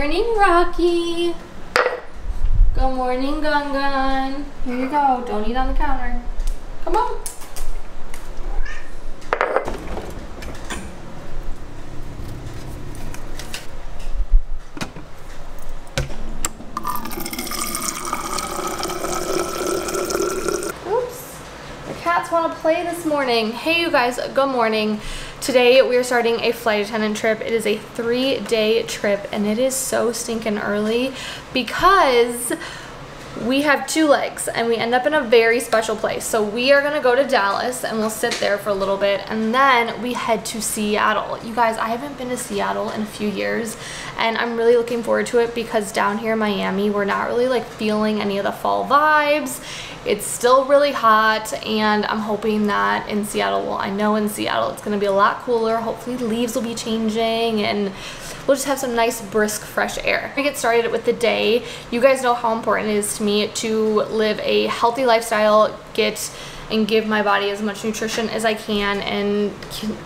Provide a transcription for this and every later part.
morning, Rocky. Good morning, Gun Gun. Here you go. Don't eat on the counter. Come on. Want to play this morning. Hey you guys, good morning. Today we are starting a flight attendant trip. It is a 3-day trip and it is so stinking early because we have 2 legs and we end up in a very special place. So we are gonna go to Dallas and we'll sit there for a little bit and then we head to Seattle. You guys, I haven't been to Seattle in a few years and I'm really looking forward to it because down here in Miami, we're not really like feeling any of the fall vibes. It's still really hot and I'm hoping that in Seattle, well I know in Seattle it's going to be a lot cooler. Hopefully leaves will be changing and we'll just have some nice brisk fresh air. We get started with the day. You guys know how important it is to me to live a healthy lifestyle, get and give my body as much nutrition as I can and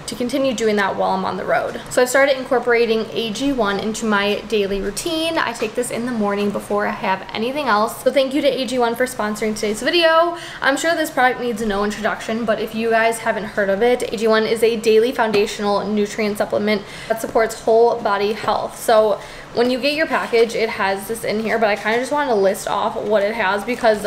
to continue doing that while I'm on the road. So I've started incorporating AG1 into my daily routine. I take this in the morning before I have anything else. So thank you to AG1 for sponsoring today's video. I'm sure this product needs no introduction, but if you guys haven't heard of it, AG1 is a daily foundational nutrient supplement that supports whole body health. So when you get your package, it has this in here, but I kind of just wanted to list off what it has because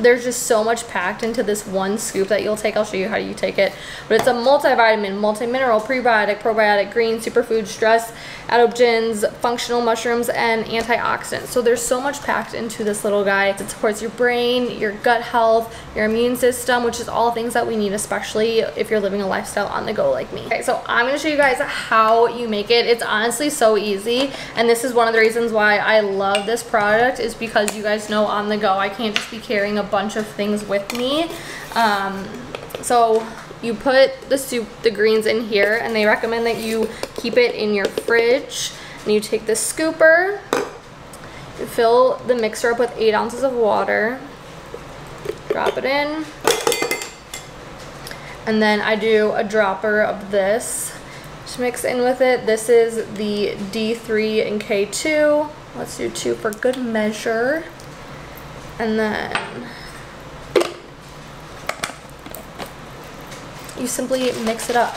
there's just so much packed into this one scoop that you'll take. I'll show you how you take it. But it's a multivitamin, multi-mineral, prebiotic, probiotic, green, superfood, stress, adaptogens, functional mushrooms, and antioxidants. So there's so much packed into this little guy. It supports your brain, your gut health, your immune system, which is all things that we need, especially if you're living a lifestyle on the go like me. Okay, so I'm gonna show you guys how you make it. It's honestly so easy. And this is one of the reasons why I love this product is because you guys know on the go, I can't just be carrying a bunch of things with me. So you put the soup, the greens in here, and they recommend that you keep it in your fridge. And you take the scooper, you fill the mixer up with 8 ounces of water, drop it in, and then I do a dropper of this to mix in with it. This is the D3 and K2. Let's do 2 for good measure. And then you simply mix it up.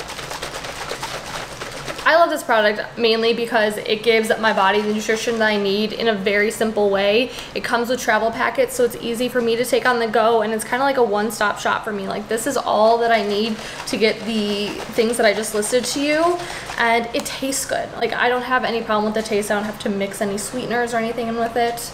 I love this product mainly because it gives my body the nutrition that I need in a very simple way. It comes with travel packets, so it's easy for me to take on the go, and it's kind of like a one-stop shop for me. Like, this is all that I need to get the things that I just listed to you, and it tastes good. Like, I don't have any problem with the taste. I don't have to mix any sweeteners or anything in with it.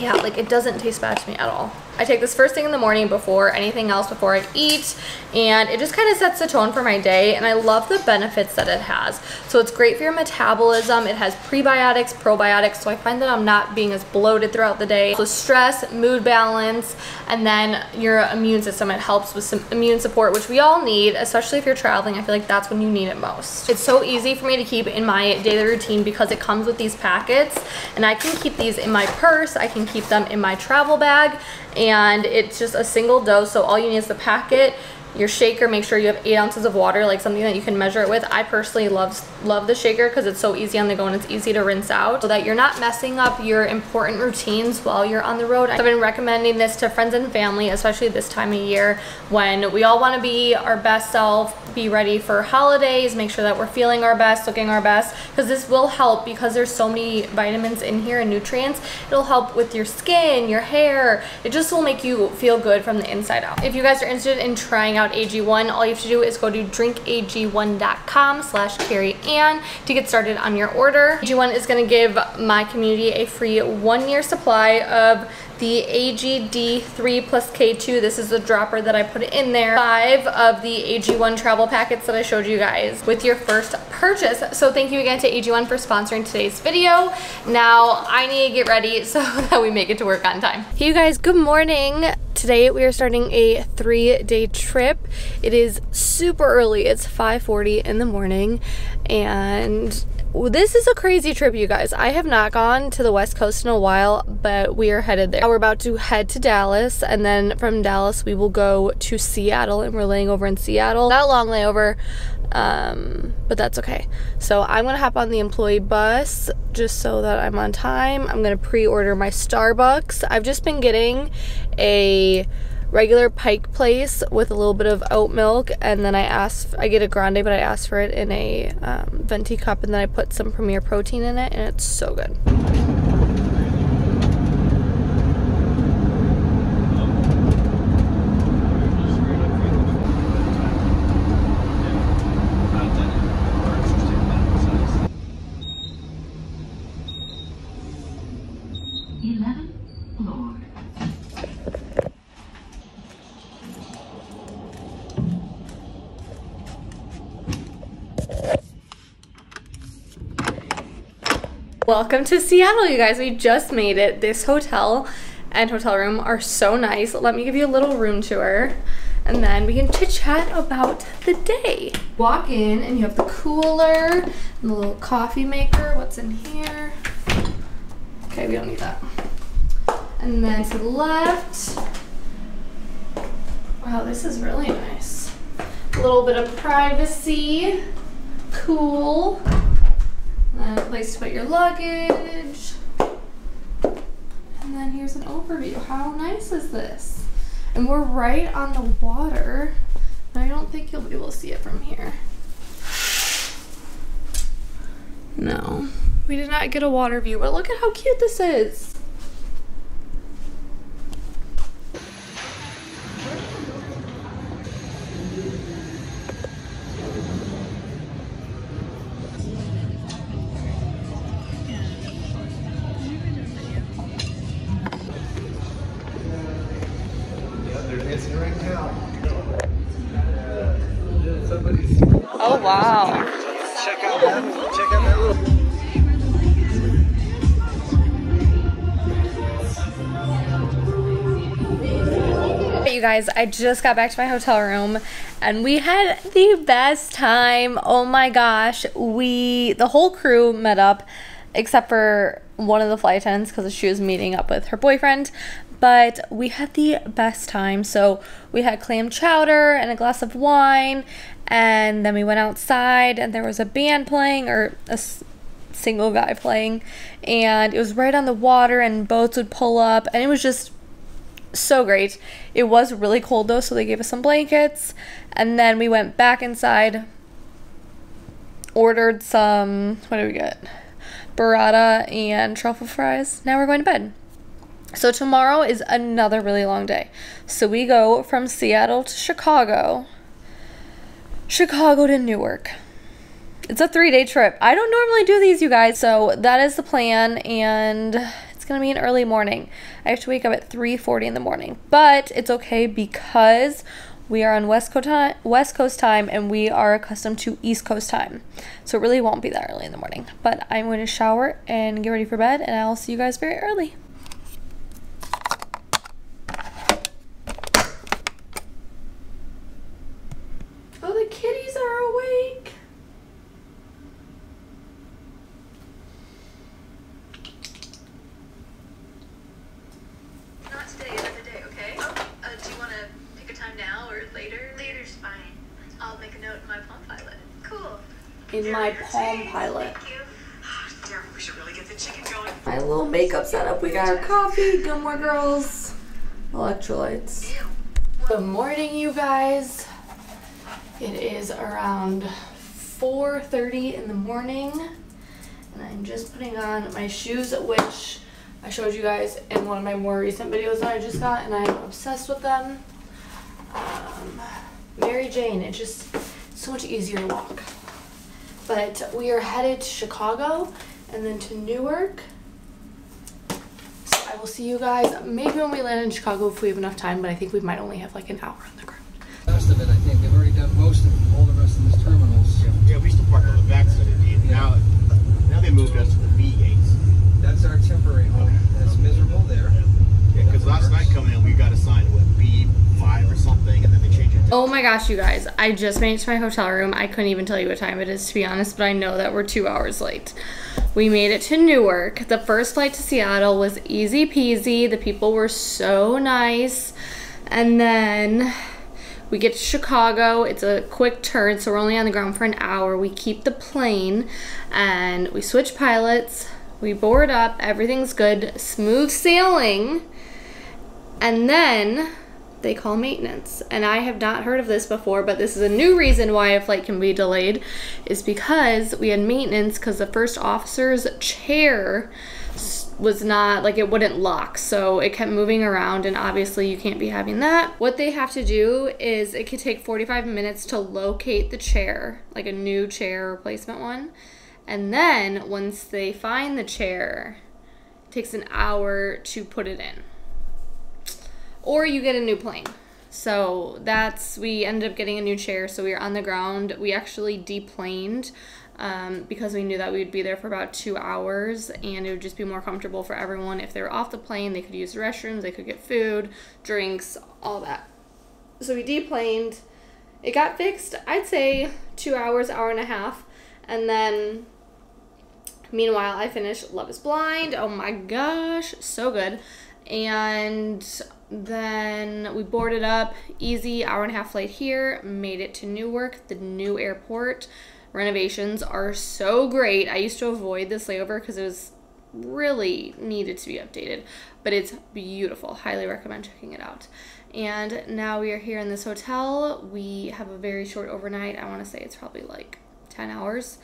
Yeah, like it doesn't taste bad to me at all. I take this first thing in the morning before anything else, before I eat, and it just kind of sets the tone for my day, and I love the benefits that it has. So it's great for your metabolism. It has prebiotics, probiotics, so I find that I'm not being as bloated throughout the day. So stress, mood balance, and then your immune system. It helps with some immune support, which we all need, especially if you're traveling. I feel like that's when you need it most. It's so easy for me to keep in my daily routine because it comes with these packets, and I can keep these in my purse. I can keep them in my travel bag, and it's just a single dose, so all you need is the packet, your shaker. Make sure you have 8 ounces of water, like something that you can measure it with. I personally love the shaker because it's so easy on the go and it's easy to rinse out so that you're not messing up your important routines while you're on the road. I've been recommending this to friends and family, especially this time of year when we all want to be our best self, be ready for holidays, make sure that we're feeling our best, looking our best, because this will help because there's so many vitamins in here and nutrients. It'll help with your skin, your hair. It just will make you feel good from the inside out. If you guys are interested in trying out AG1, all you have to do is go to drinkag1.com/carrieann to get started on your order. AG1 is going to give my community a free 1-year supply of the AGD3 plus K2. This is the dropper that I put in there. 5 of the AG1 travel packets that I showed you guys with your first purchase. So thank you again to AG1 for sponsoring today's video. Now I need to get ready so that we make it to work on time. Hey you guys, good morning. Today we are starting a 3-day trip. It is super early. It's 5:40 in the morning and This is a crazy trip, you guys. I have not gone to the West Coast in a while, but we are headed there. We're about to head to Dallas, and then from Dallas we will go to Seattle, and we're laying over in Seattle. Not a long layover, but that's okay. So I'm gonna hop on the employee bus just so that I'm on time. I'm gonna pre-order my Starbucks. I've just been getting a regular Pike Place with a little bit of oat milk, and then I get a grande, but I asked for it in a venti cup, and then I put some Premier Protein in it, and it's so good. Welcome to Seattle, you guys. We just made it. This hotel and hotel room are so nice. Let me give you a little room tour, and then we can chit-chat about the day. Walk in and you have the cooler and the little coffee maker. What's in here? Okay, we don't need that. And then to the left. Wow, this is really nice. A little bit of privacy. Cool. A place to put your luggage, and then here's an overview. How nice is this? And we're right on the water. I don't think you'll be able to see it from here. No, we did not get a water view, but look at how cute this is. Oh wow. Check out that little. Hey, you guys, I just got back to my hotel room and we had the best time. Oh my gosh. The whole crew met up except for one of the flight attendants because she was meeting up with her boyfriend. But we had the best time. So we had clam chowder and a glass of wine, and then we went outside and there was a band playing, or a single guy playing, and it was right on the water and boats would pull up, and it was just so great. It was really cold though, so they gave us some blankets, and then we went back inside, ordered some, what did we get? Burrata and truffle fries. Now we're going to bed. So tomorrow is another really long day. So we go from Seattle to Chicago, Chicago to Newark. It's a 3-day trip. I don't normally do these, you guys. So that is the plan, and it's gonna be an early morning. I have to wake up at 3:40 in the morning, but it's okay because we are on West Coast time, and we are accustomed to East Coast time. So it really won't be that early in the morning, but I'm going to shower and get ready for bed, and I'll see you guys very early. In my Palm Pilot. We should really get the chicken going. My little makeup setup. We got our coffee, Gilmore Girls, electrolytes. Good morning, you guys. It is around 4:30 in the morning, and I'm just putting on my shoes, which I showed you guys in one of my more recent videos that I just got, and I'm obsessed with them. Mary Jane. It's just so much easier to walk. But we are headed to Chicago and then to Newark. So I will see you guys maybe when we land in Chicago if we have enough time, but I think we might only have like an hour on the ground. Most of it, I think. They've already done most of all the rest of these terminals. Yeah, we used to park on the back side of the D. Now they moved us to the B8. That's our temporary home. Okay. That's miserable there. Yeah, because last night coming in, we got assigned with B5 or something, and then they changed it to Oh my gosh, you guys, I just made it to my hotel room. I couldn't even tell you what time it is, to be honest, but I know that we're 2 hours late. We made it to Newark. The first flight to Seattle was easy peasy. The people were so nice. And then we get to Chicago. It's a quick turn, so we're only on the ground for an hour. We keep the plane and we switch pilots. We board up, everything's good, smooth sailing. And then they call maintenance. And I have not heard of this before, but this is a new reason why a flight can be delayed, is because we had maintenance because the first officer's chair was not, like, it wouldn't lock, so it kept moving around, and obviously you can't be having that. What they have to do is it could take 45 minutes to locate the chair, like a new chair, replacement one, and then once they find the chair, it takes an hour to put it in, or you get a new plane. So we ended up getting a new chair, so we were on the ground. We actually deplaned because we knew that we would be there for about 2 hours, and it would just be more comfortable for everyone. If they were off the plane, they could use the restrooms, they could get food, drinks, all that. So we deplaned. It got fixed, I'd say 2 hours, hour and a half. And then meanwhile, I finished Love is Blind. Oh my gosh, so good. And then we boarded up, easy hour and a half flight here, made it to Newark, the new airport. Renovations are so great. I used to avoid this layover because it was really needed to be updated, but it's beautiful. Highly recommend checking it out. And now we are here in this hotel. We have a very short overnight. I want to say it's probably like 10 hours.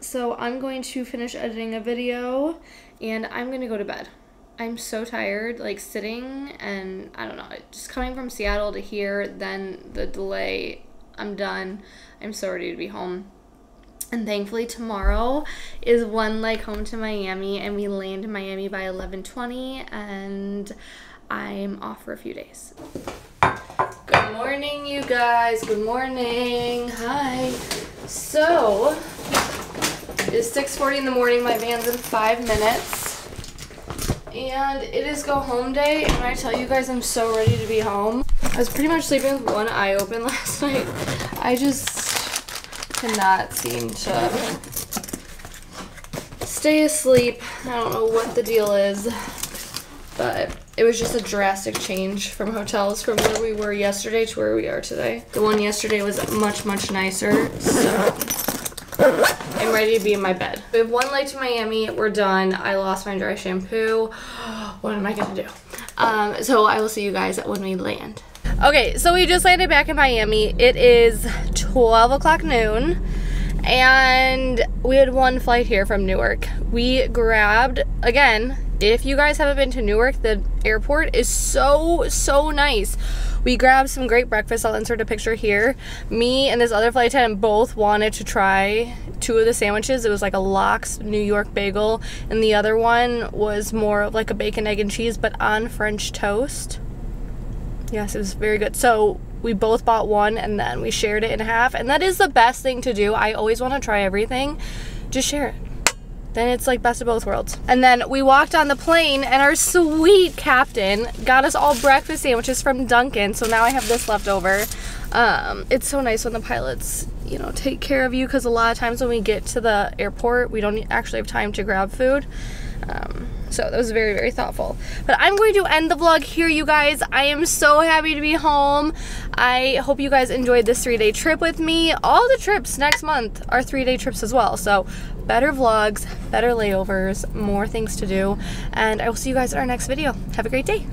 So I'm going to finish editing a video and I'm going to go to bed. I'm so tired, like sitting and I don't know, just coming from Seattle to here, then the delay, I'm done. I'm so ready to be home. And thankfully tomorrow is one like home to Miami, and we land in Miami by 11:20 and I'm off for a few days. Good morning, you guys. Good morning. Hi. So it's 6:40 in the morning. My van's in 5 minutes. And it is go home day, and when I tell you guys I'm so ready to be home. I was pretty much sleeping with one eye open last night. I just could not seem to stay asleep. I don't know what the deal is, but it was just a drastic change from hotels, from where we were yesterday to where we are today. The one yesterday was much, much nicer, so I'm ready to be in my bed. We have one flight to Miami. We're done. I lost my dry shampoo. What am I gonna do? So I will see you guys when we land. Okay, so we just landed back in Miami. It is 12 o'clock noon, and we had one flight here from Newark. We grabbed, again, if you guys haven't been to Newark, the airport is so, so nice. We grabbed some great breakfast. I'll insert a picture here. Me and this other flight attendant both wanted to try two of the sandwiches. It was like a lox New York bagel, and the other one was more of like a bacon, egg, and cheese, but on French toast. Yes, it was very good. So we both bought one, and then we shared it in half, and that is the best thing to do. I always want to try everything. Just share it. Then it's like best of both worlds. And then we walked on the plane, and our sweet captain got us all breakfast sandwiches from Dunkin', so now I have this left over. It's so nice when the pilots, you know, take care of you, because a lot of times when we get to the airport, we don't actually have time to grab food. So that was very, very thoughtful. But I'm going to end the vlog here, you guys. I am so happy to be home. I hope you guys enjoyed this 3-day trip with me. All the trips next month are 3-day trips as well. So better vlogs, better layovers, more things to do. And I will see you guys in our next video. Have a great day.